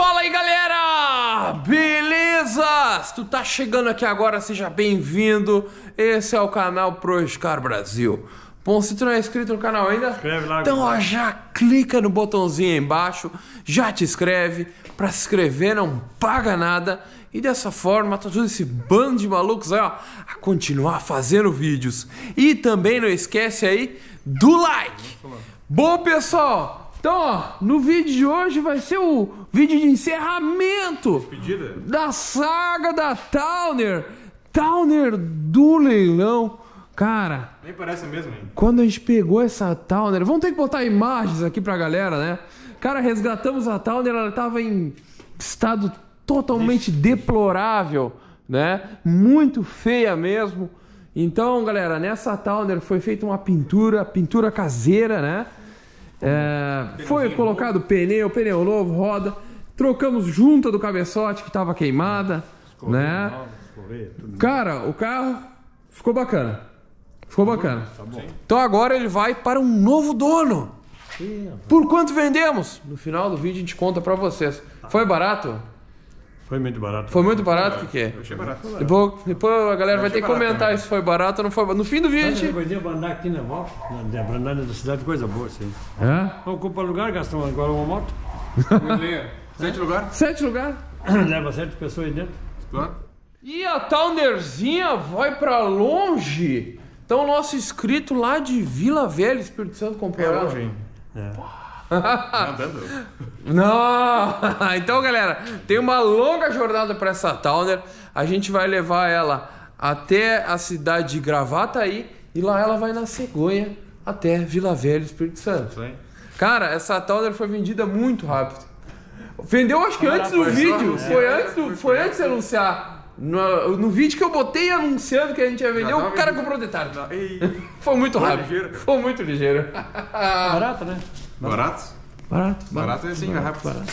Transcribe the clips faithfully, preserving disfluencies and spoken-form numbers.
Fala aí, galera! Beleza? Se tu tá chegando aqui agora, seja bem-vindo. Esse é o canal Project Car Brasil. Bom, se tu não é inscrito no canal ainda, escreve lá, então ó, já clica no botãozinho aí embaixo, já te inscreve. Pra se inscrever não paga nada. E dessa forma, todo esse bando de malucos aí, ó, a continuar fazendo vídeos. E também não esquece aí do like. Bom, pessoal, então, ó, no vídeo de hoje vai ser o vídeo de encerramento Despedida. da saga da Towner. Towner do leilão. Cara, nem parece mesmo, hein? Quando a gente pegou essa Towner, vamos ter que botar imagens aqui pra galera, né? Cara, resgatamos a Towner, ela tava em estado totalmente Ixi. deplorável, né? Muito feia mesmo. Então, galera, nessa Towner foi feita uma pintura, pintura caseira, né? É, foi colocado pneu, pneu novo, roda. Trocamos junta do cabeçote que estava queimada, escorreia, né? Nova, escorreia, tudo. Cara, o carro ficou bacana. Ficou bacana. Tá bom. Então agora ele vai para um novo dono. Sim, por quanto vendemos? No final do vídeo a gente conta para vocês. Foi barato? Foi muito barato. Foi muito barato? O que, que é? Eu achei barato. Depois, depois a galera vai ter que comentar se foi barato ou não foi barato. No fim do vídeo. Gente... Coisinha pra andar aqui na moto, na brandada da cidade, coisa boa assim. É? Ocupa lugar, gastam agora uma moto. Sete lugar? Sete lugar? Leva sete pessoas aí dentro. Claro. E a Townerzinha vai pra longe. Então, nosso inscrito lá de Vila Velha, Espírito Santo, comprou ela. É longe, hein? É. Não, então galera, tem uma longa jornada para essa Towner. A gente vai levar ela até a cidade de Gravataí e lá ela vai na cegonha até Vila Velha, Espírito Santo. Cara, essa Towner foi vendida muito rápido. Vendeu, acho que antes do vídeo. Foi antes do, foi antes de anunciar. No, no vídeo que eu botei anunciando que a gente ia vender, o cara comprou detalhe. Foi muito rápido. Foi muito ligeiro. Barato, né? Barato? Barato. Barato é assim, barato, rápido.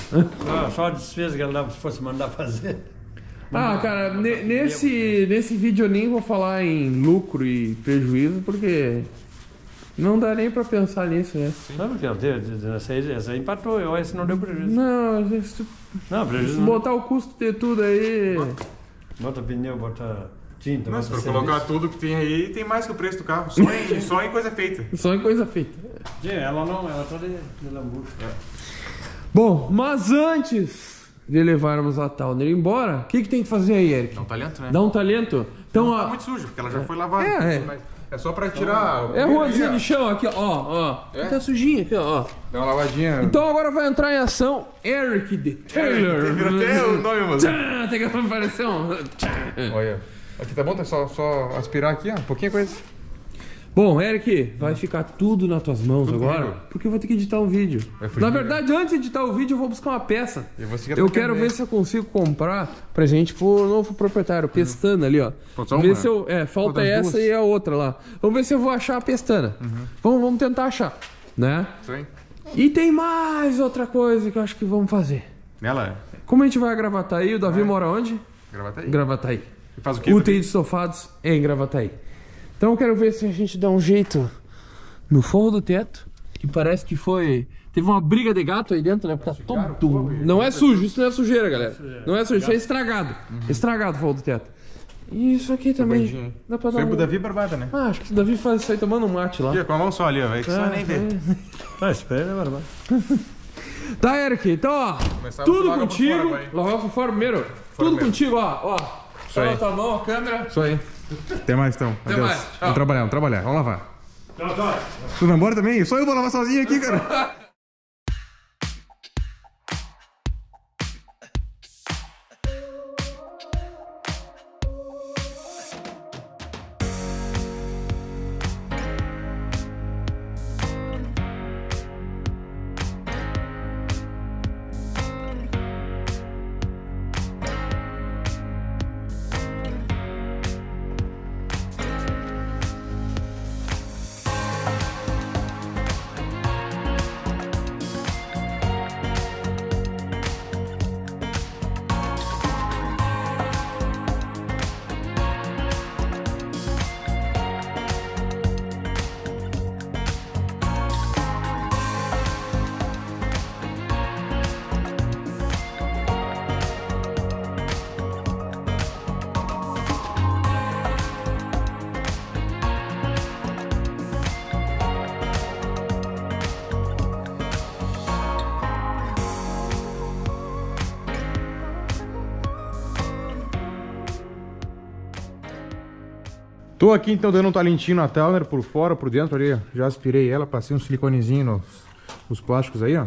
Barato. Ah, só a despesa que ela fosse mandar fazer. Ah, cara, nesse, nesse vídeo eu nem vou falar em lucro e prejuízo, porque não dá nem pra pensar nisso, né? Não, porque essa aí, essa aí empatou, eu esse não deu prejuízo. Não, se não, prejuízo não. Botar o custo de tudo aí... Bota pneu, bota... Tinta, mas pra colocar tudo que tem aí, tem mais que o preço do carro. Só em, só em coisa feita. Só em coisa feita. É, ela não, ela tá de, de lambuja. É. Bom, mas antes de levarmos a Towner embora, o que, que tem que fazer aí, Eric? Dá um talento, né? Dá um talento. Então, não, a... Tá muito sujo, porque ela já é. foi lavada. É, é. Mas é só pra tirar... É ruazinha de chão aqui, ó, ó. É? Tá sujinha aqui, ó. Dá uma lavadinha. Então agora vai entrar em ação Eric the Tailor. Virou até o nome, mano. Tchá, tem que aparecer um... Tchá. Olha... Aqui tá bom, tá só, só aspirar aqui, ó, um pouquinho coisa. Bom, Eric, vai hum. ficar tudo nas tuas mãos tudo agora, comigo. porque eu vou ter que editar um vídeo. Na verdade, antes de editar o vídeo, eu vou buscar uma peça. Eu, vou eu quero ver se eu consigo comprar pra gente pro novo proprietário, pestana uhum. ali, ó. Falta uma? Se eu, é, falta Pô, essa duas. e a outra lá. Vamos ver se eu vou achar a pestana. Uhum. Vamos, vamos tentar achar, né? Sim. E tem mais outra coisa que eu acho que vamos fazer. Nela? Como a gente vai a Gravataí? O Davi vai. mora onde? Gravataí. Gravataí. Faz o quê? U T I dos Estofados em Gravataí. Então eu quero ver se a gente dá um jeito no forro do teto, que parece que foi... Teve uma briga de gato aí dentro, né? Porque tá todo... Não é sujo, isso não é sujeira, galera. Não é sujo, isso é estragado. Uhum. Estragado o forro do teto. E isso aqui também... Dá pra dar um... Foi pro Davi Barbata, né? Ah, acho que o Davi faz isso aí tomando um mate lá. Com a mão só ali, ó. É que ah, só nem vê. Ah, espera, né, Barbata? Tá, Eric, então ó, Começar tudo contigo. Logo por fora primeiro. Tudo contigo, ó, ó. Olha tua mão, a câmera. Isso aí. Até mais, então. Até Adeus. Mais. Tchau. Vamos trabalhar, vamos trabalhar. Vamos lavar. Tchau, tchau. Tu vai embora também? Só eu vou lavar sozinho aqui, cara. Tô aqui então dando um talentinho na Towner, por fora, por dentro ali, já aspirei ela, passei um siliconezinho nos, nos plásticos aí, ó.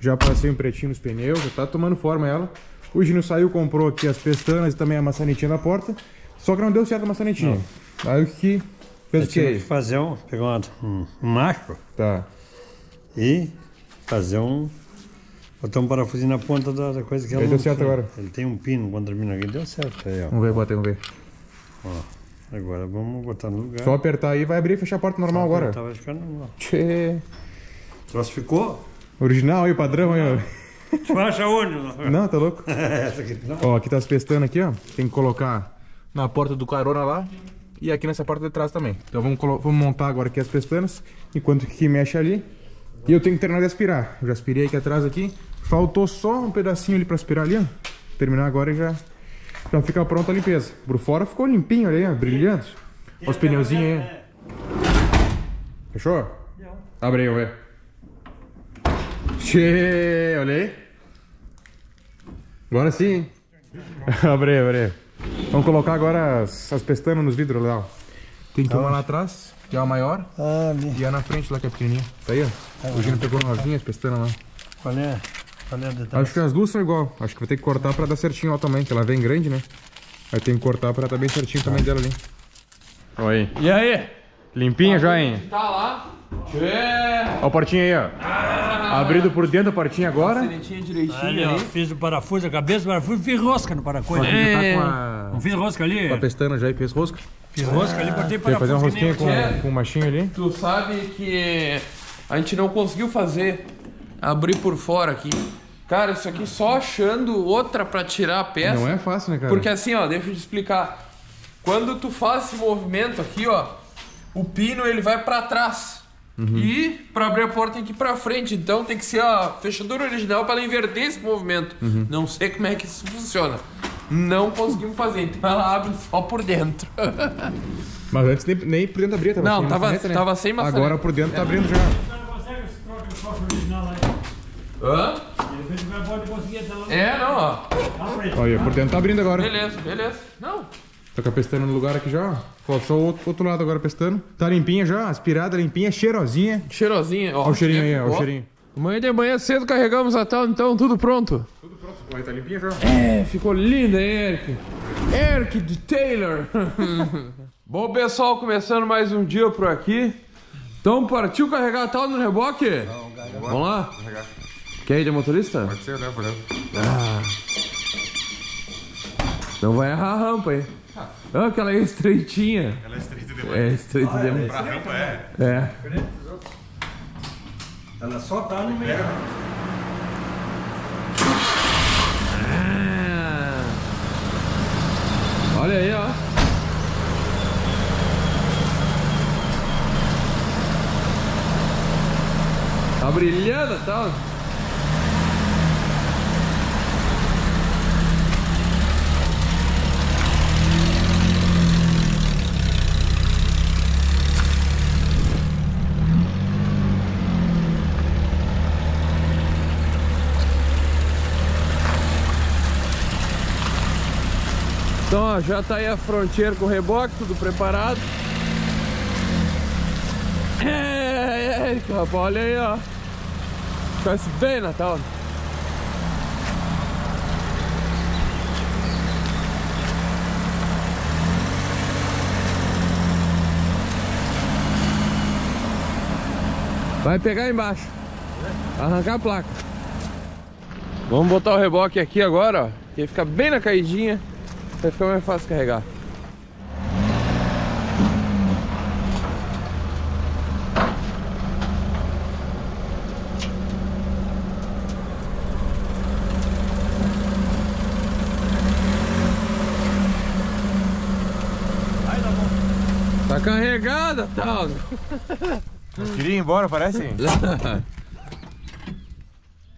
Já passei um pretinho nos pneus, já tá tomando forma ela. O Gino saiu, comprou aqui as pestanas e também a maçanetinha da porta, só que não deu certo a maçanetinha. Não. Aí o que fez o que? Tive que fazer um, pegar um, um macho, tá, e fazer um... botar um parafusinho na ponta da, da coisa que ela... Ele deu certo agora. Ele tem um pino quando termina aqui, deu certo aí, ó. Vamos ver, bota aí, vamos ver. Ó. Agora vamos botar no lugar. Só apertar aí, vai abrir e fechar a porta normal agora. Vai ficar normal. Tchê. O troço ficou? Original aí, padrão aí, ó. Tu acha onde? Não, tá louco? Essa aqui não. Ó, aqui tá as pestanas aqui, ó. Tem que colocar na porta do carona lá e aqui nessa porta de trás também. Então vamos, vamos montar agora aqui as pestanas, enquanto que mexe ali. E eu tenho que terminar de aspirar. Eu já aspirei aqui atrás aqui. Faltou só um pedacinho ali pra aspirar ali, ó. Terminar agora e já... já fica pronta a limpeza. Por fora ficou limpinho, olha aí, brilhante. Olha os pneuzinhos aí. Fechou? Abre aí, olha. Tchê, olha aí. Agora sim. Abre aí, abre aí. Vamos colocar agora as, as pestanas nos vidros lá. Tem que uma lá atrás, que é a maior. Ah, e a na frente lá, que é pequenininha. Tá aí, ó. O Gino pegou novinha, as pestanas lá. Qual é? Acho que as duas são igual. Acho que vou ter que cortar pra dar certinho ó, também, que ela vem grande, né? Aí tem que cortar pra dar bem certinho o tamanho dela ali. Oi. E aí? Limpinha, joinha? Tá lá. Ó a portinha aí, ó. Ah, abrido por dentro a portinha agora. Serentinha direitinho aí. Fiz o parafuso, a cabeça do parafuso, fiz rosca no parafuso. É. Tá com a... Não fiz rosca ali? Tá pestando já e fez rosca. Fiz rosca ah. ali, botei parafuso. Quer fazer uma rosquinha com, com o machinho ali? Tu sabe que a gente não conseguiu fazer... abrir por fora aqui. Cara, isso aqui só achando outra pra tirar a peça. Não é fácil, né, cara? Porque assim, ó, deixa eu te explicar. Quando tu faz esse movimento aqui, ó, o pino ele vai pra trás. Uhum. E pra abrir a porta tem que ir pra frente. Então tem que ser a fechadura original pra ela inverter esse movimento. Uhum. Não sei como é que isso funciona. Não conseguimos fazer. Então ela abre só por dentro. Mas antes nem, nem por dentro abria. Tava Não, sem tava, maçaneta, né? Tava sem maçaneta. Agora por dentro tá abrindo já. Você não consegue esse troca de foco original aí? Hã? É, não, ó. Olha, por dentro tá abrindo agora. Beleza, beleza. Não. Tô com a pestana no lugar aqui já, ó. Faltou o outro, outro lado agora pestando. Tá limpinha já, aspirada, limpinha, cheirosinha. Cheirosinha, ó. Olha o cheirinho aí, ó, ó. O cheirinho. Amanhã de manhã cedo carregamos a tal, então tudo pronto. Tudo pronto, pô, tá limpinha já. É, ficou linda, hein, Eric? Eric the Tailor. Bom, pessoal, começando mais um dia por aqui. Então partiu carregar a tal no reboque? Não, galera. Vamos lá? Carregar. Quer ir de motorista? Pode ser, né, por exemplo. Ah. Não vai errar a rampa, hein? Ah, ah aquela aí é estreitinha. Ela é estreita demais. É estreita ah, demais. É pra rampa é. É. Ela só tá no meio. Ah. Olha aí, ó. Tá brilhando, tá? Então, ó, já tá aí a fronteira com o reboque, tudo preparado. É, Eric, rapaz, olha aí, ó. Parece bem, Natal. Vai pegar embaixo. Arrancar a placa. Vamos botar o reboque aqui agora, ó. Que ele fica bem na caidinha. Vai ficar mais fácil carregar. Tá carregada, tal. Eu queria ir embora, parece?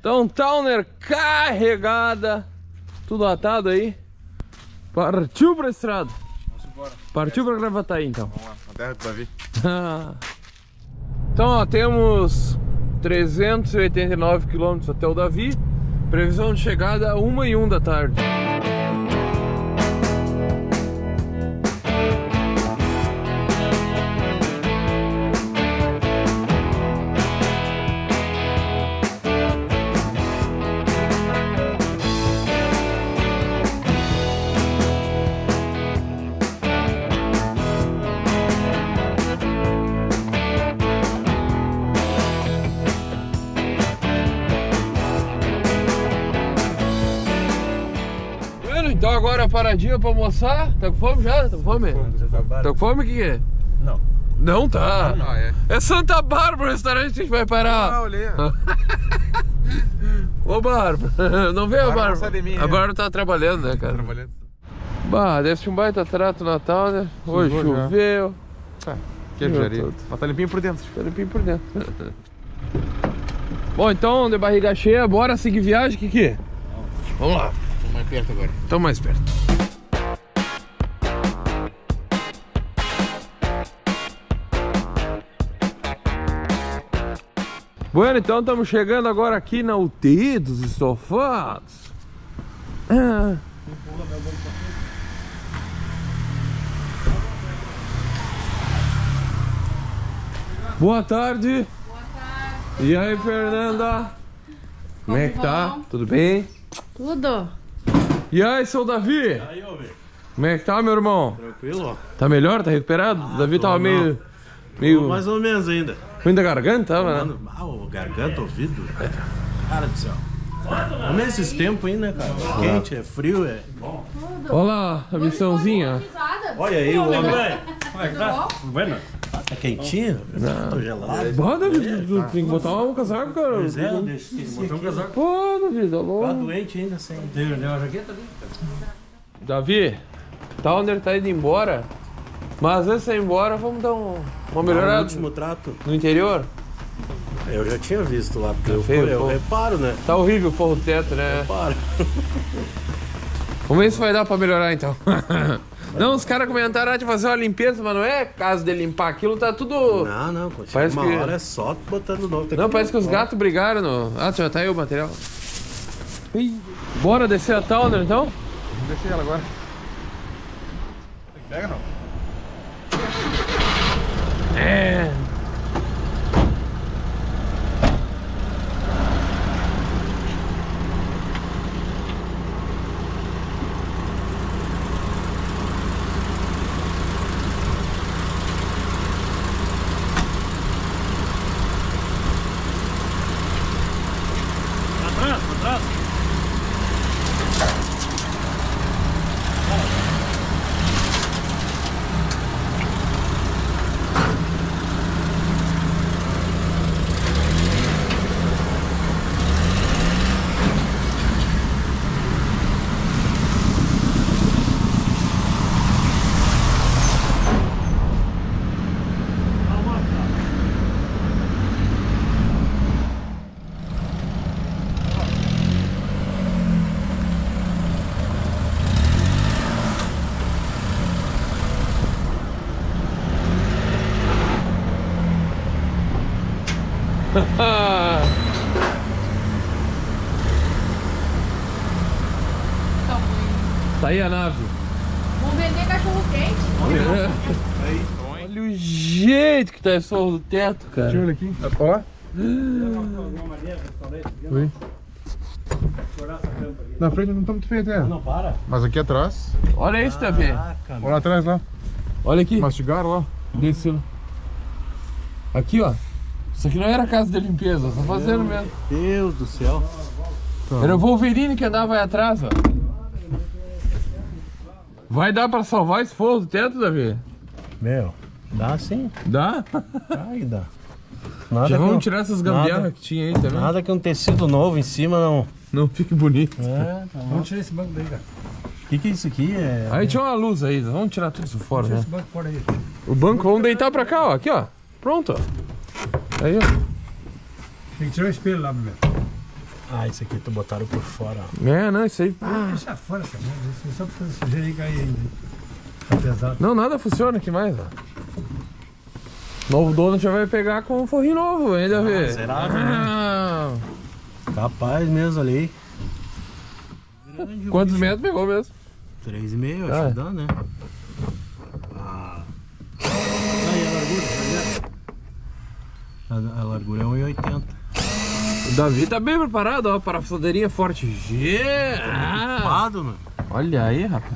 Então, Towner carregada. Tudo atado aí. Partiu pra estrada. Vamos embora. Partiu é. pra Gravataí, então. Vamos lá, na terra do Davi. Então, ó, temos trezentos e oitenta e nove quilômetros até o Davi. Previsão de chegada uma e um da tarde. agora a paradinha pra almoçar. Tá com fome já? Tá com fome? Tá com fome o que é? Não. Não tá? Não, não. Ah, é. É Santa Bárbara o restaurante que a gente vai parar. Ah, olhei. Ô Bárbara, não veio a Bárbara? A Bárbara tá trabalhando, né, cara? Trabalhando. Bah, deve-se um baita trato Natal, né? Hoje choveu. Tá, queijaria. Mas tá limpinho por dentro. Tá limpinho por dentro. Bom, então, de barriga cheia, bora seguir viagem, Kiki? Vamos lá. Tô mais perto agora. Tô mais perto. Bueno, então estamos chegando agora aqui na U T I dos Estofados. Ah. Boa tarde. Boa tarde. E aí, Fernanda? Como é que tá? Tudo bem? Tudo. E aí, seu Davi? E aí, homem? Como é que tá, meu irmão? Tranquilo. Tá melhor? Tá recuperado? Ah, Davi tava meio... meio... mais ou menos ainda. Ainda garganta, tava, né? Mal, garganta, ouvido. Cara do céu. Como é esses tempos aí, né, cara? É quente, é frio, é. Bom. Olha lá a missãozinha. Olha aí, o homem. Olha, tá. Bueno. Tá quentinho? Não. Tô gelado. Bora, David. Tem que botar um casaco, cara. Pois é, eu esqueci. Botar um casaco. Pô, David, tá louco. Tá doente ainda, sem. Deu a jaqueta ali. Davi, Towner tá indo embora. Mas antes de ir embora, vamos dar um, uma melhorada. No último trato. No interior? Eu já tinha visto lá, porque tá eu, feio, eu reparo, né? Tá horrível o forro do teto, né? Eu reparo. Vamos ver se vai dar pra melhorar, então. Não, os caras comentaram de fazer uma limpeza, mas não é caso de limpar aquilo, tá tudo... Não, não, continua uma que... hora é só botando novo. Não, parece que os gatos brigaram no... Ah, já tá aí o material. Ih. Bora descer a Towner, então? Deixa ela agora. Pega, não? É. Atrás, atrás. Tá aí a nave. Vamos vender cachorro quente. Olha o jeito que tá esse forro do teto, cara. Deixa eu olhar aqui. Dá pra lá? Oi. Na frente não tá muito feio até. Não, para. Mas aqui atrás. Olha isso, Davi. Olha lá atrás, lá. Olha aqui. Mastigaram lá. Desceu. Aqui, ó. Isso aqui não era casa de limpeza, só fazendo mesmo. Meu Deus do céu. Era o Wolverine que andava aí atrás, ó. Vai dar pra salvar esse forro do teto, Davi? Meu, dá sim. Dá? Ai, dá. Nada. Já vamos um, tirar essas gambiarras que tinha aí também. Nada que um tecido novo em cima não... não fique bonito. É, tá. Vamos tirar esse banco daí, cara. O que que é isso aqui? É... Aí tinha uma luz aí, vamos tirar tudo isso fora, né? Esse banco fora aí. O banco, vamos deitar pra cá, ó. Aqui, ó. Pronto, ó. Aí, ó. Tem que tirar o espelho lá primeiro. Ah, isso aqui tu botaram por fora, ó. É, não, isso aí... Ah, deixa fora essa merda. Isso é só pra sujeira aí cair ainda. Tá pesado. Não, nada funciona aqui mais, ó. Novo dono já vai pegar com um forrinho novo, hein, Davi? Ah, será, ah. Capaz mesmo ali. Quantos bicho. Metros pegou mesmo? três e meio, acho que dá, né? Ah. Aí, a largura, tá. A largura é um e oitenta. O Davi tá bem preparado, ó. Parafusadeirinha forte. G. Ah, ocupado, mano. Olha aí, rapaz.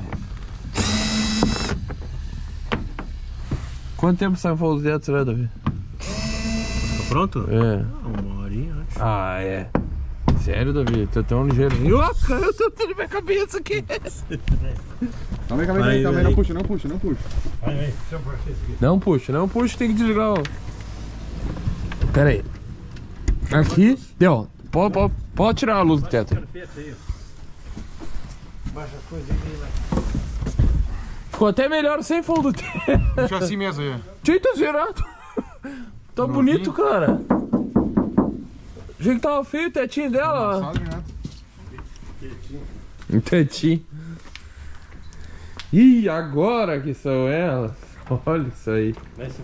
Quanto tempo sai o forro do teto, né, Davi? Tá pronto? É. Ah, uma horinha, acho. Ah, é. Sério, Davi? Tô tão ligeirinho. Ó, eu tô tendo minha cabeça aqui. Calma aí, calma aí, calma aí. Não puxa, não puxa, não puxa. Vai, vai. Não puxa, não puxa, tem que desligar o... Pera aí. Aqui, deu. Pode, pode, pode tirar a luz do teto. Baixa a coisa aí, vai. Ficou até melhor sem fundo do teto. Deixa assim mesmo aí. Tinha tá zerado. Tá bonito, cara. Achei que tava feio o tetinho dela. Um tetinho. Ih, agora que são elas. Olha isso aí. Vai se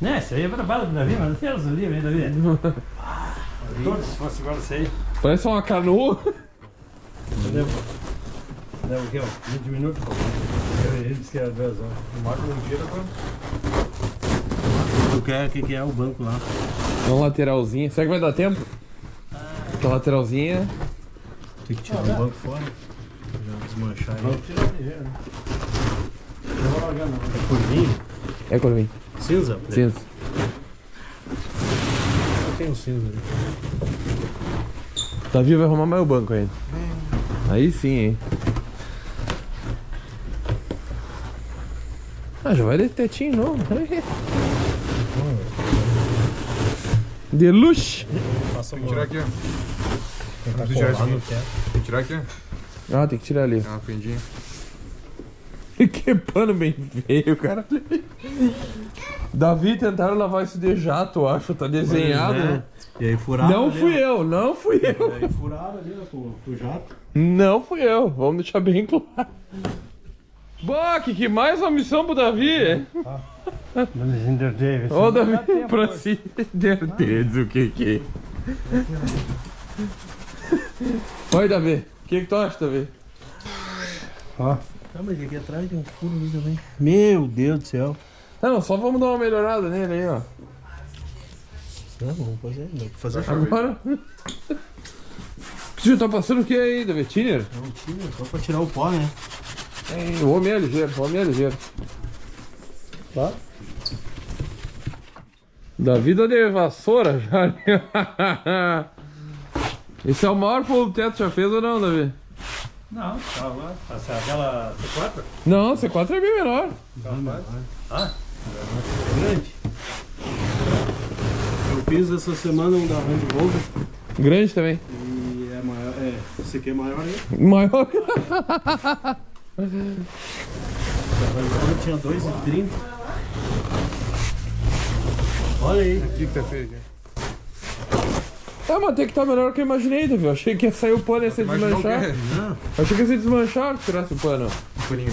né, isso aí é barbado do navio, mas não tem elas ali, né, Davi? Todos fossem igual isso aí. Parece uma canoa. Deu o quê? vinte minutos? Ele disse que era duas horas. Marca um dia agora. O que é o banco lá? É um lateralzinho. Será que vai dar tempo? Aquela lateralzinha. Tem que tirar o banco fora. Já desmanchar aí. Vamos tirar ligeiro. É corvinho? É corvinho. Cinza? Cinza. Eu tenho cinza ali. Davi vai arrumar mais o banco ainda. Aí sim, hein? Ah, já vai de tetinho novo. De luxo. Tem que tirar aqui, ó. Tem que tirar aqui. Tem que tirar aqui. Ah, tem que tirar ali. Tem uma fendinha. Que pano bem feio, cara. Davi, tentaram lavar isso de jato, eu acho. Tá desenhado, né? E aí furaram. Não fui eu, não fui eu. E aí furaram ali, ó, pro jato. Não fui eu. Vamos deixar bem claro. Boque, que mais uma missão pro Davi. Ô Davi, pra si Davi, o que que é? Oi Davi, o que que tu acha, Davi? Ó, mas aqui atrás tem um furo ali também. Meu Deus do céu. Não, só vamos dar uma melhorada nele aí, ó. Não, vamos fazer, não, fazer agora. Você tá passando o que aí, Davi? Tiner? É um tiner, só pra tirar o pó, né? É, o homem é ligeiro, o homem é ligeiro. Tá? Da vida de vassoura já. Esse é o maior fundo do teto já fez ou não, Davi? Não, tá lá. Aquela C quatro? Não, C quatro é bem menor. Ah? Grande. Eu fiz essa semana um da Range Rover. Grande também. E é maior. É, esse aqui é maior aí? Maior? Eu tinha dois e trinta. Olha aí. Aqui que tá feio, né? Ah, mas tem que estar tá melhor que eu imaginei, Davi. Eu achei que ia sair o pano e ia se desmanchar. Não. Eu achei que ia se desmanchar que tirasse o pano. Um paninho.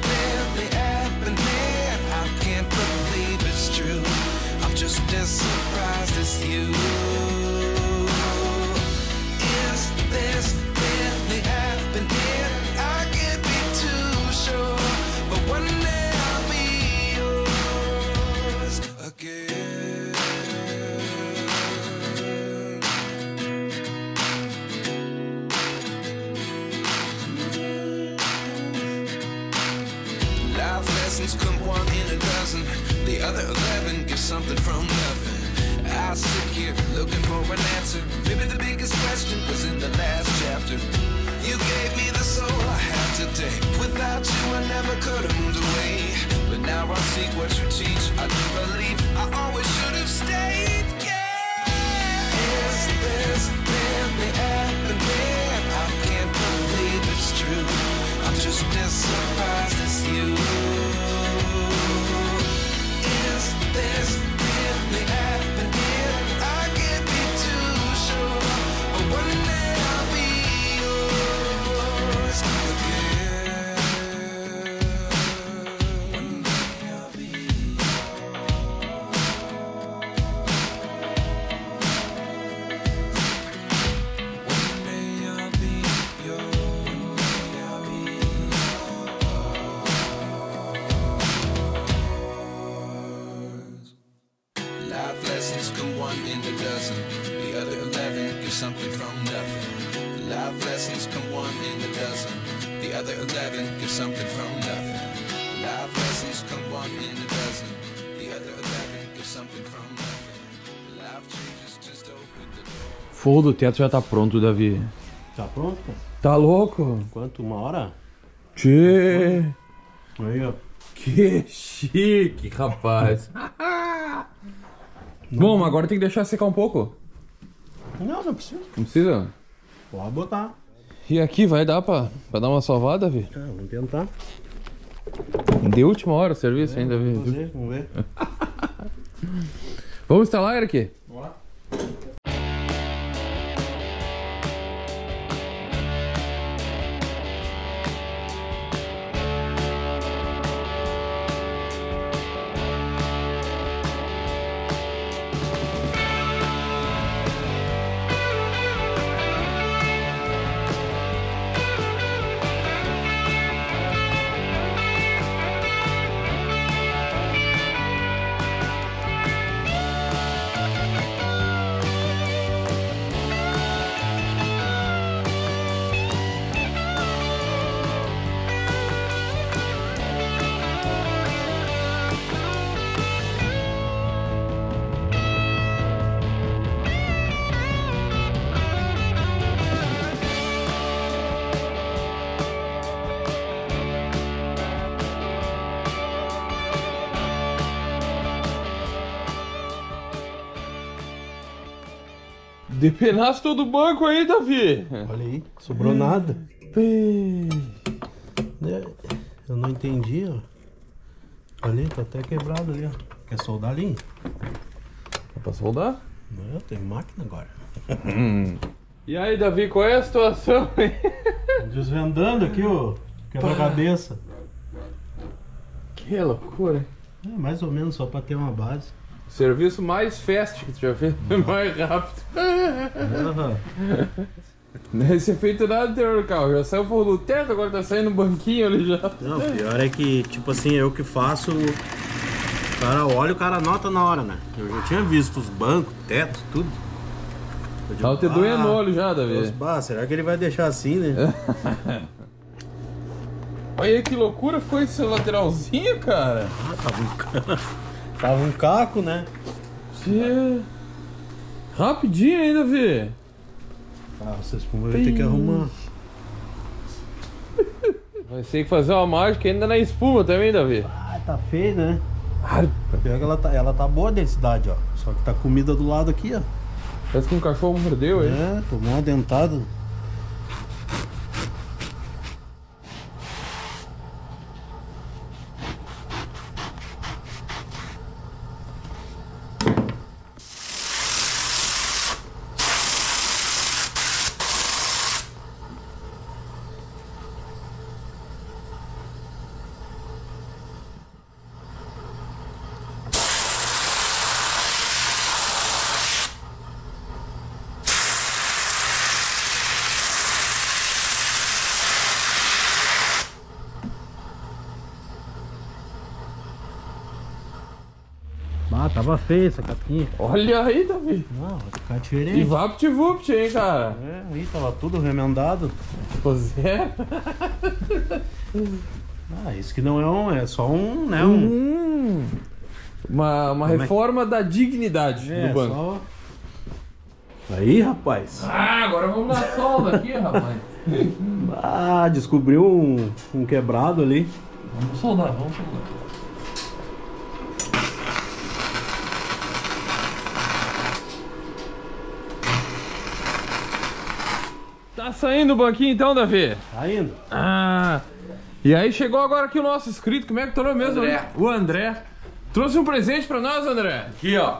one in a dozen, the other eleven give something from nothing. Life lessons come one in a dozen, the other eleven give something from nothing. Life lessons come one in a dozen, the other eleven give something from nothing. Life changes just open the door. Fogo do teto já tá pronto, Davi. Tá pronto, cara? Tá louco? Quanto? Uma hora? Tchê! Aí, ó. Que chique, rapaz. Bom, mas agora tem que deixar secar um pouco. Não, não precisa. Não precisa? Pode botar. E aqui vai dar pra, pra dar uma salvada, Vi? Ah, vamos tentar. De última hora o serviço é, ainda, Vi. Vamos ver, vamos ver. Vamos instalar, Eric? Vamos lá. Depenasse todo o banco aí, Davi. Olha aí, sobrou nada. Eu não entendi, ó. Olha ali, tá até quebrado ali, ó. Quer soldar ali? É pra soldar? Não, eu tenho máquina agora. Hum. E aí, Davi, qual é a situação aí? Desvendando aqui, ó. Quebra-cabeça. Que loucura. É, mais ou menos só pra ter uma base. Serviço mais fast que tu já fez, uhum. Mais rápido. Uhum. Não é feito nada do carro, já saiu por do teto, agora tá saindo um banquinho ali já. Não, o pior é que, tipo assim, eu que faço, o cara olha, o cara anota na hora, né? Eu já tinha visto os bancos, teto, tudo. Tá o te doendo no olho já, Davi. Bah, será que ele vai deixar assim, né? Olha aí que loucura, ficou esse lateralzinho, cara. Ah, tá brincando. Tava um caco, né? Que... Rapidinho ainda, Vê. Ah, vocês vão ter que arrumar. Vai ter que fazer uma mágica ainda na espuma também, Davi. Ah, tá feio, né? Ah, ela, tá, ela tá boa a densidade, ó. Só que tá comida do lado aqui, ó. Parece que um cachorro mordeu aí. É, tomou uma dentada. Ah, tava feia essa capinha. Olha aí, Davi. Não, vai ficar diferente. E vapt-vupt, hein, cara. É, aí tava tudo remendado. Pois é. Ah, isso que não é um, é só um, né? Um... Hum, uma uma reforma é? Da dignidade é, do banco. Só... Aí, rapaz. Ah, agora vamos na solda aqui, rapaz. Ah, descobriu um, um quebrado ali. Vamos soldar, vamos soldar. Tá saindo o banquinho então, Davi? Tá indo. Ah, e aí chegou agora aqui o nosso inscrito, como é que tornou mesmo? André. O André. Trouxe um presente pra nós, André. Aqui, ó.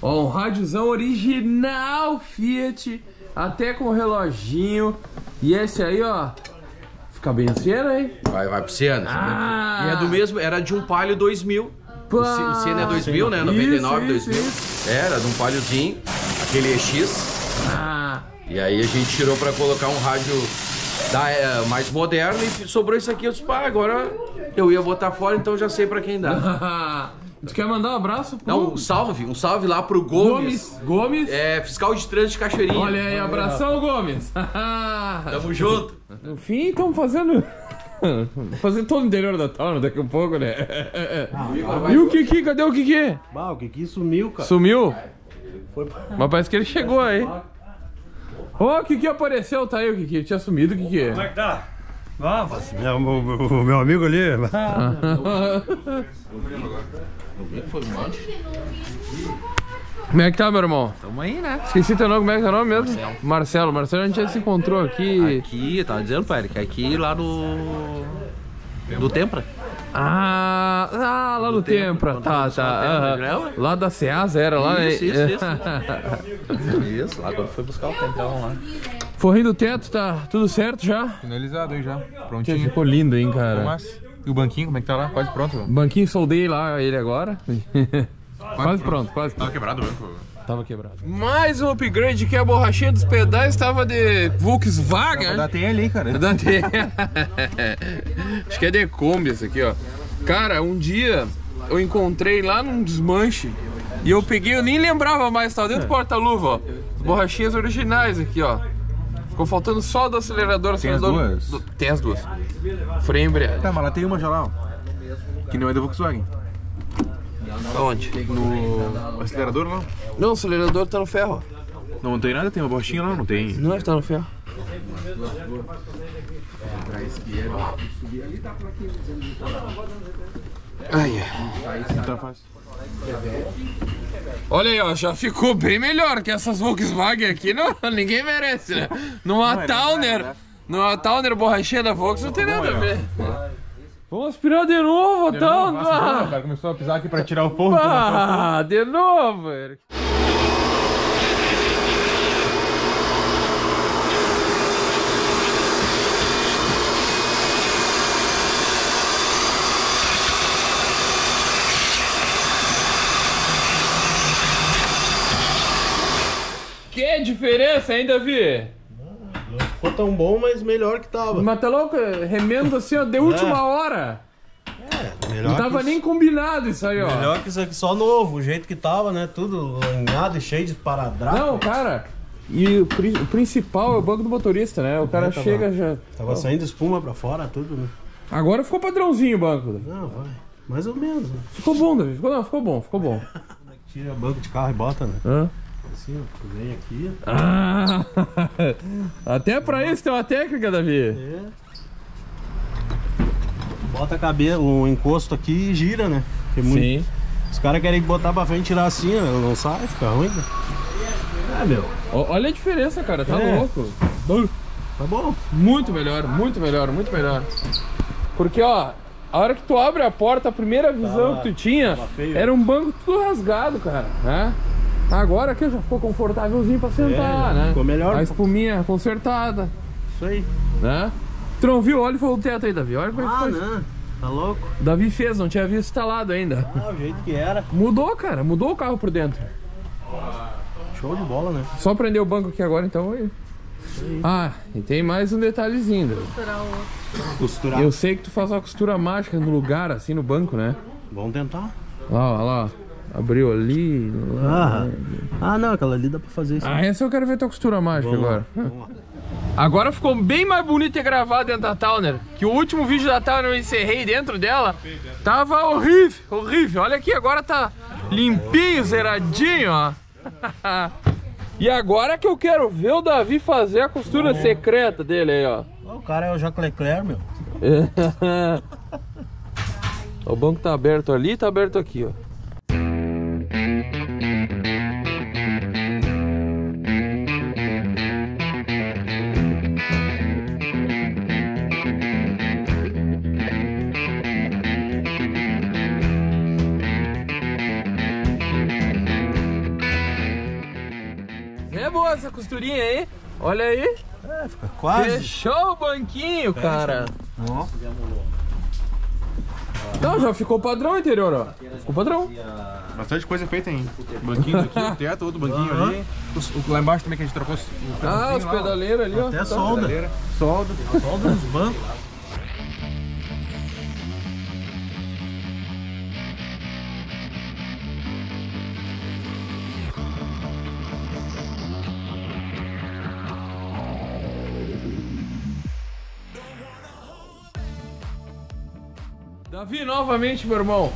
Ó, um rádiozão original Fiat, até com reloginho. E esse aí, ó, fica bem Siena, hein? Vai, vai pro Siena. Ah. E é do mesmo, era de um Palio dois mil. Pá. O Siena é dois mil, né? noventa e nove, isso, dois mil. Isso. Era de um Paliozinho, aquele E X. Ah. E aí a gente tirou pra colocar um rádio da, é, mais moderno e sobrou isso aqui. Eu disse, pá, agora eu ia botar fora, então já sei pra quem dá. Tu quer mandar um abraço? Pro... Não, um salve, um salve lá pro Gomes. Gomes, Gomes. É, fiscal de trânsito de Cachoeirinha. Olha aí, abração, Gomes. Tamo junto. No fim, estamos fazendo... Fazer todo o interior da Towner daqui a pouco, né? Ah, e o Kiki? Cadê o Kiki? Bah, o Kiki sumiu, cara. Sumiu? Foi... Mas parece que ele chegou aí. Ó, oh, o Kiki apareceu, tá aí o Kiki. Tinha sumido o Kiki. Como é que tá? Ah, mas... meu, o meu amigo ali. Como é que tá, meu irmão? Tamo aí, né? Esqueci teu nome, como é que é o nome mesmo? Marcelo. Marcelo, Marcelo, a gente já se encontrou aqui. Aqui, eu tava dizendo, pai, que aqui lá no... do Tempra. Ah, ah, lá no, no Tempra. Tempra. Tá, tá. Tempra, uh-huh. Lá da Ceasa era lá. Isso, isso, isso. Isso, lá quando foi buscar o Tempão lá. Forrinho do teto, tá tudo certo já? Finalizado aí já. Prontinho. Que ficou lindo, hein, cara. Mas, e o banquinho, como é que tá lá? Quase pronto. O banquinho, soldei lá ele agora. Quase, quase pronto, quase pronto. Tava quebrado o banco. Tava quebrado. Mais um upgrade que a borrachinha dos pedais tava de Volkswagen. Da T L, hein, cara? Da T L. Acho que é de Kombi esse aqui, ó. Cara, um dia eu encontrei lá num desmanche e eu peguei, eu nem lembrava mais, tava dentro do porta-luva, ó. As borrachinhas originais aqui, ó. Ficou faltando só do acelerador. Tem acelerador, as duas? Do, tem as duas. Freio e embreagem. Tá, mas lá tem uma já lá, ó. Que não é da Volkswagen. Onde? No acelerador não? Não, o acelerador tá no ferro. Não, não tem nada, tem uma borrachinha lá, não tem. Não é que tá no ferro. Ai, ai. Tá fácil. Olha aí, ó, já ficou bem melhor que essas Volkswagen aqui, não, ninguém merece, né? Numa não, Towner, é, né? Numa Towner borrachinha da Volkswagen não tem nada a ver. Vamos aspirar de novo, Towner! Nossa, cara, começou a pisar aqui pra tirar o forro. Ah, de novo, Eric. Que diferença, hein, Davi? Não ficou tão bom, mas melhor que tava. Mas tá louco? Remendo assim, ó, de última é. hora. É, melhor. Não tava que nem isso... combinado isso aí, ó. Melhor que isso aqui, só novo, o jeito que tava, né? Tudo lanhado e cheio de paradrapo. Não, cara, e o, pri o principal é o banco do motorista, né? O cara é, tava, chega já. Tava ó. saindo espuma pra fora, tudo, né? Agora ficou padrãozinho o banco. Não, vai. Mais ou menos. Né? Ficou bom, Davi. Ficou, não, ficou bom, ficou bom. Tira banco de carro e bota, né? Hã? Assim, ó, vem aqui. Ah, até pra isso tem uma técnica, Davi. É. Bota a cabeça, o encosto aqui e gira, né? Porque sim. Muito... Os caras querem botar pra frente e tirar assim, ó, não sai, fica ruim. Né? É, meu. O, olha a diferença, cara, tá é. louco. Tá bom. Muito melhor, muito melhor, muito melhor. Porque, ó, a hora que tu abre a porta, a primeira visão tá, que tu tinha feio, era um banco tudo rasgado, cara, né? Agora aqui já ficou confortávelzinho pra sentar, é, né? Ficou melhor. A espuminha consertada. Isso aí. Né? Tu não viu? Olha o teto aí, Davi. Olha como ah, é que foi. Não. Tá louco? Davi fez, não tinha visto instalado ainda. Ah, o jeito que era. Mudou, cara. Mudou o carro por dentro. Show de bola, né? Só prender o banco aqui agora, então. Aí. Isso aí. Ah, e tem mais um detalhezinho, Davi. Costurar o outro. Costurar. Eu sei que tu faz uma costura mágica no lugar, assim, no banco, né? Vamos tentar. Lá, ó, lá, ó. Abriu ali. Lá. Ah, ah, não, aquela ali dá pra fazer isso. Ah, né? Essa eu quero ver tua costura mágica agora. Vamos lá. Agora ficou bem mais bonito e gravado dentro da Towner. Que o último vídeo da Towner eu encerrei dentro dela. Tava horrível, horrível. Olha aqui, agora tá limpinho, zeradinho, ó. E agora que eu quero ver o Davi fazer a costura secreta dele aí, ó. O cara é o Jacques Leclerc, meu. O banco tá aberto ali e tá aberto aqui, ó. Essa costurinha aí, olha aí. É, fica quase. Fechou o banquinho, fecha, cara. Ó. Não, já ficou padrão o interior, ó. Ficou padrão. Bastante coisa feita, hein? O banquinho aqui, o teto, outro banquinho uhum. ali. O, o, lá embaixo também que a gente trocou. O ah, os pedaleiros ali, ó. Até tá. solda. Pedaleira. Solda. Solda nos bancos. Davi, novamente, meu irmão.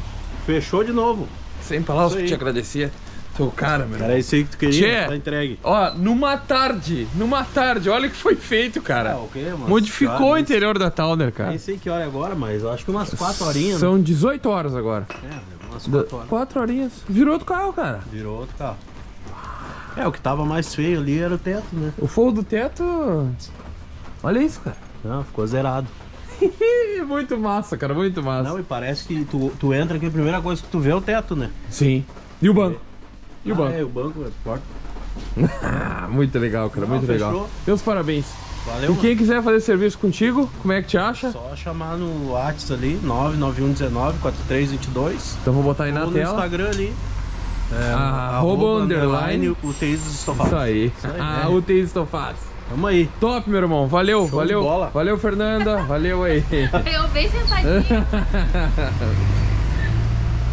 Fechou de novo. Sem palavras pra te agradecer. Tô cara, meu irmão. Era isso aí que tu queria, tchê, tá entregue. Ó, numa tarde, numa tarde, olha o que foi feito, cara. Ah, okay, mano. Modificou claro, o interior da Towner, cara. Nem sei que hora é agora, mas eu acho que umas quatro horinhas. São dezoito horas agora. É, meu, umas quatro horas. quatro horinhas. Virou outro carro, cara. Virou outro carro. É, o que tava mais feio ali era o teto, né? O forro do teto... Olha isso, cara. Não, ficou zerado. Muito massa, cara, muito massa. Não, e parece que tu, tu entra aqui, a primeira coisa que tu vê é o teto, né? Sim. E o banco? E o ah, banco? É, o banco, a porta. Muito legal, cara, não, muito fechou. Legal. Meus parabéns. Valeu, e quem mano. quiser fazer serviço contigo, como é que te acha? Só chamar no WhatsApp ali, nove nove um um nove, quatro três dois dois. Então vou botar aí na Ou tela. No Instagram ali. É, ah, arroba underline, underline U T I dos Estofados. Isso aí. Isso aí ah, né? U T I dos Estofados. Tamo aí. Top, meu irmão. Valeu, Show valeu. Bola. Valeu, Fernanda. Valeu aí. Eu bem sentadinho.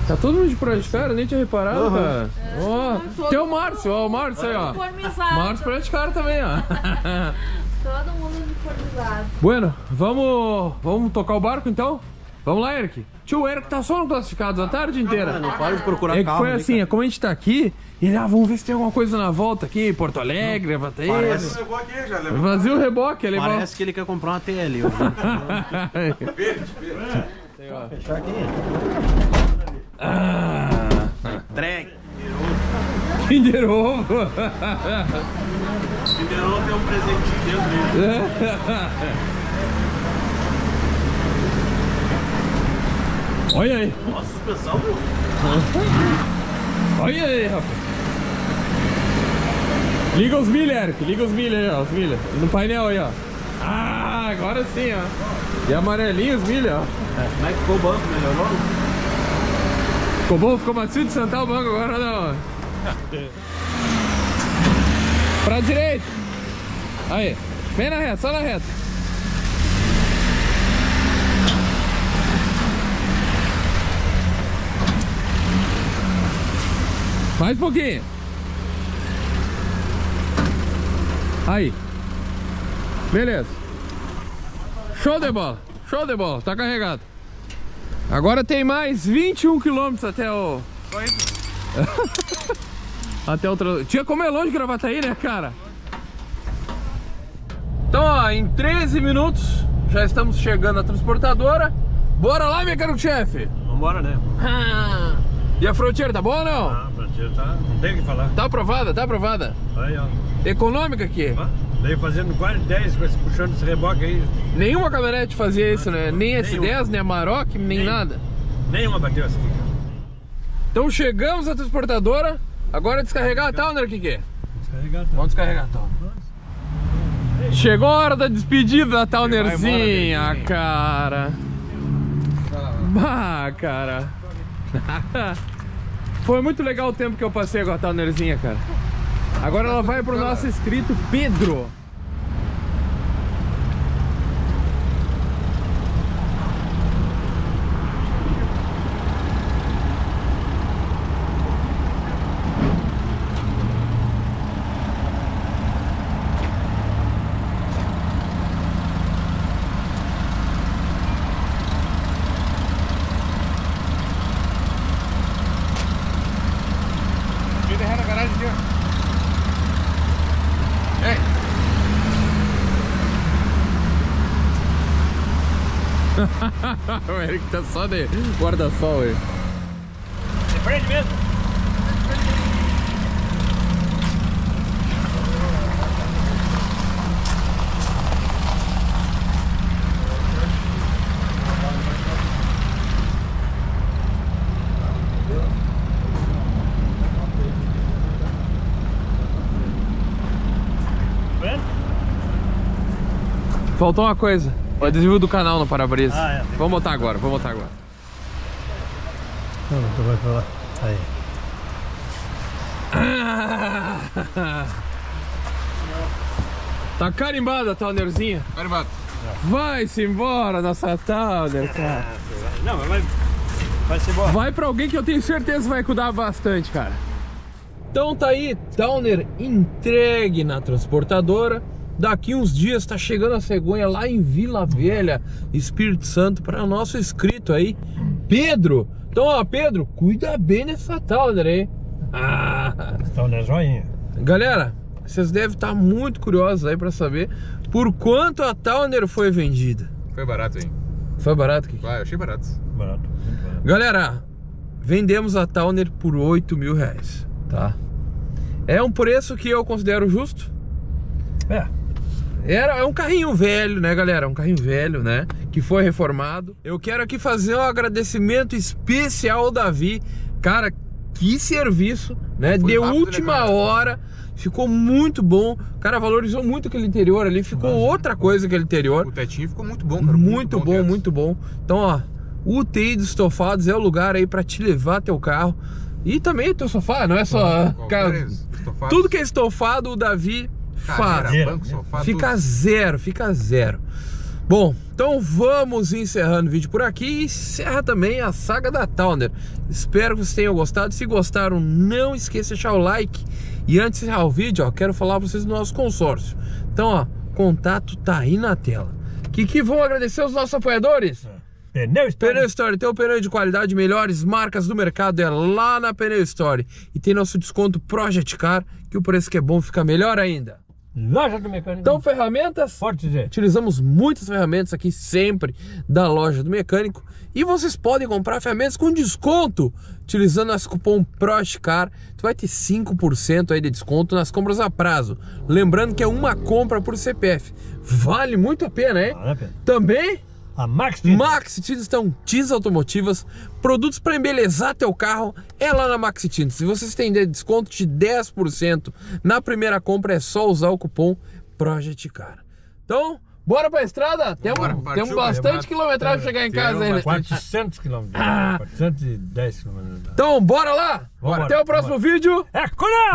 Tá todo mundo de Project Car, eu nem tinha reparado, uhum. cara. É, oh, tem o Márcio, ó, o Márcio aí, ó. Márcio Project Car também, ó. Todo mundo uniformizado. Bueno, vamos, vamos tocar o barco então? Vamos lá, Eric. Tio, o Eric tá só no classificado a tarde inteira. Não, não para de procurar é carro. Foi assim, ali, como a gente tá aqui, ele, ah, vamos ver se tem alguma coisa na volta aqui, Porto Alegre, Gravataí. Parece reboque aí, já levou. Vazio o reboque, ele Parece volta. que ele quer comprar uma T L. Verde, verde. Vou fechar aqui. Ah, entregue. Kinder Ovo. Kinder Ovo tem um presentinho dentro dele. Olha aí! Nossa, suspensão, meu! Olha aí, rapaz! Liga os milha, Eric! Liga os milha aí, ó! Os milha! No painel aí, ó! Ah, agora sim, ó! E amarelinho os milha, ó! É, como é que ficou o banco? Melhorou? Ficou bom? Ficou macio de sentar o banco agora, não! Pra direita! Aí! Vem na reta, só na reta! Mais um pouquinho. Aí. Beleza. Show de bola. Show de bola. Tá carregado. Agora tem mais vinte e um quilômetros até o... até o... Tinha como é longe de Gravataí, né, cara? Então, ó, em treze minutos já estamos chegando à transportadora. Bora lá, mecânico-chefe. Vambora, né? Ah. E a fronteira, tá boa ou não? Ah. Tá, não tem o que falar. Tá aprovada, tá aprovada. Aí, ó. Econômica aqui. Ah, daí fazendo quase dez, puxando esse reboque aí. Nenhuma caminhonete fazia não, isso, né? Não, nem S dez, nem a Maroc, nem, nem nada. Nenhuma bateu essa aqui. Então chegamos à transportadora. Agora é descarregar a Towner, que que é? Descarregar a Towner. Vamos descarregar a Towner. Chegou a hora da despedida da Townerzinha, cara. Ah, cara. Foi muito legal o tempo que eu passei com a Townerzinha, cara. Agora ela vai pro nosso inscrito Pedro. O Eric tá só de guarda-sol aí. Você prende mesmo? Faltou uma coisa. O adesivo do canal no para-brisa. Ah, é. Vamos botar agora, vamos botar agora. Não, não vai pra lá. Aí. Ah, tá carimbada a Townerzinha? Carimbada. Vai-se embora, nossa Towner, cara. Não, mas vai. Vai-se embora. Vai pra alguém que eu tenho certeza vai cuidar bastante, cara. Então tá aí, Towner entregue na transportadora. Daqui uns dias tá chegando a cegonha lá em Vila Velha, Espírito Santo, para nosso inscrito aí, Pedro. Então, ó, Pedro, cuida bem dessa Towner aí. Ah. Towner joinha. Galera, vocês devem estar muito curiosos aí para saber por quanto a Towner foi vendida. Foi barato, hein? Foi barato, Kiki? Ah, eu achei barato. Barato, muito barato. Galera, vendemos a Towner por oito mil reais, tá? É um preço que eu considero justo. É. Era, é um carrinho velho, né, galera? Um carrinho velho, né? Que foi reformado. Eu quero aqui fazer um agradecimento especial ao Davi. Cara, que serviço, né? De última hora. Ficou muito bom. Cara, valorizou muito aquele interior ali. Ficou outra coisa aquele interior. O tetinho ficou muito bom, cara. Muito bom, muito bom. Então, ó, U T I dos Estofados é o lugar aí pra te levar teu carro. E também teu sofá, não é só... Cara, tudo que é estofado, o Davi... Faz. Fica zero, fica zero. Bom, então vamos encerrando o vídeo por aqui e encerra também a saga da Towner. Espero que vocês tenham gostado. Se gostaram, não esqueça de deixar o like. E antes de encerrar o vídeo, ó, quero falar para vocês do nosso consórcio. Então, ó, contato tá aí na tela. Que que vão agradecer os nossos apoiadores? Pneu Story. Pneu Story, tem o pneu de qualidade, melhores marcas do mercado, é lá na Pneu Story. E tem nosso desconto Project Car, que o preço que é bom fica melhor ainda. Loja do Mecânico. Então, ferramentas. Forte dizer. Utilizamos muitas ferramentas aqui sempre da Loja do Mecânico. E vocês podem comprar ferramentas com desconto utilizando nosso cupom PROJECTCAR. Tu vai ter cinco por cento aí de desconto nas compras a prazo. Lembrando que é uma compra por C P F. Vale muito a pena, hein? Vale a pena. Também a Maxi Tintas. Maxi Tintas são tintas automotivas, produtos para embelezar teu carro, é lá na Maxi Tintas. Se vocês têm desconto de dez por cento na primeira compra, é só usar o cupom PROJECTCAR. Então, bora para a estrada? Temos, bora, partiu, temos bastante quilometragem para chegar em casa ainda. quatrocentos quilômetros, ah. quatrocentos e dez quilômetros. Então, bora lá? Bora, até o próximo bora. vídeo. É cura!